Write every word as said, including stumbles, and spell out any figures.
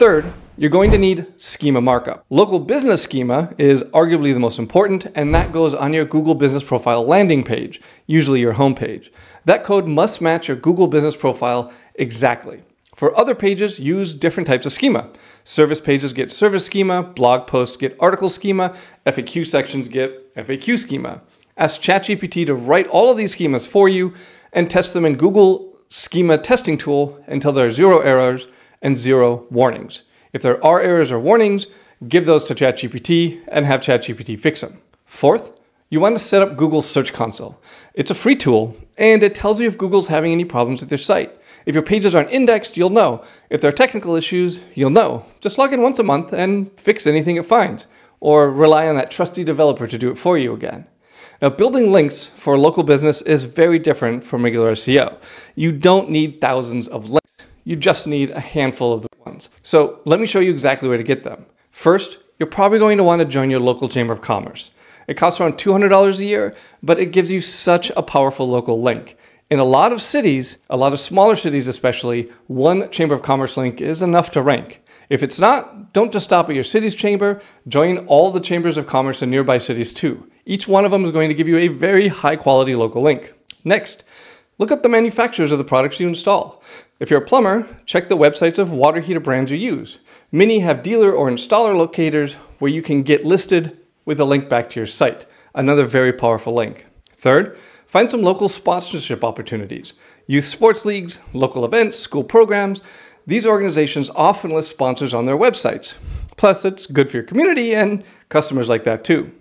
Third, you're going to need schema markup. Local business schema is arguably the most important, and that goes on your Google Business Profile landing page, usually your homepage. That code must match your Google Business Profile exactly. For other pages, use different types of schema. Service pages get service schema, blog posts get article schema, F A Q sections get F A Q schema. Ask ChatGPT to write all of these schemas for you and test them in Google Schema testing tool until there are zero errors and zero warnings. If there are errors or warnings, give those to ChatGPT and have ChatGPT fix them. Fourth, you want to set up Google Search Console. It's a free tool, and it tells you if Google's having any problems with your site. If your pages aren't indexed, you'll know. If there are technical issues, you'll know. Just log in once a month and fix anything it finds, or rely on that trusty developer to do it for you again. Now, building links for a local business is very different from regular S E O. You don't need thousands of links. You just need a handful of the ones. So let me show you exactly where to get them. First, you're probably going to want to join your local Chamber of Commerce. It costs around two hundred dollars a year, but it gives you such a powerful local link. In a lot of cities, a lot of smaller cities especially, one Chamber of Commerce link is enough to rank. If it's not, don't just stop at your city's chamber, join all the Chambers of Commerce in nearby cities too. Each one of them is going to give you a very high quality local link. Next, look up the manufacturers of the products you install. If you're a plumber, check the websites of water heater brands you use. Many have dealer or installer locators where you can get listed with a link back to your site. Another very powerful link. Third, find some local sponsorship opportunities. Youth sports leagues, local events, school programs. These organizations often list sponsors on their websites. Plus, it's good for your community and customers like that too.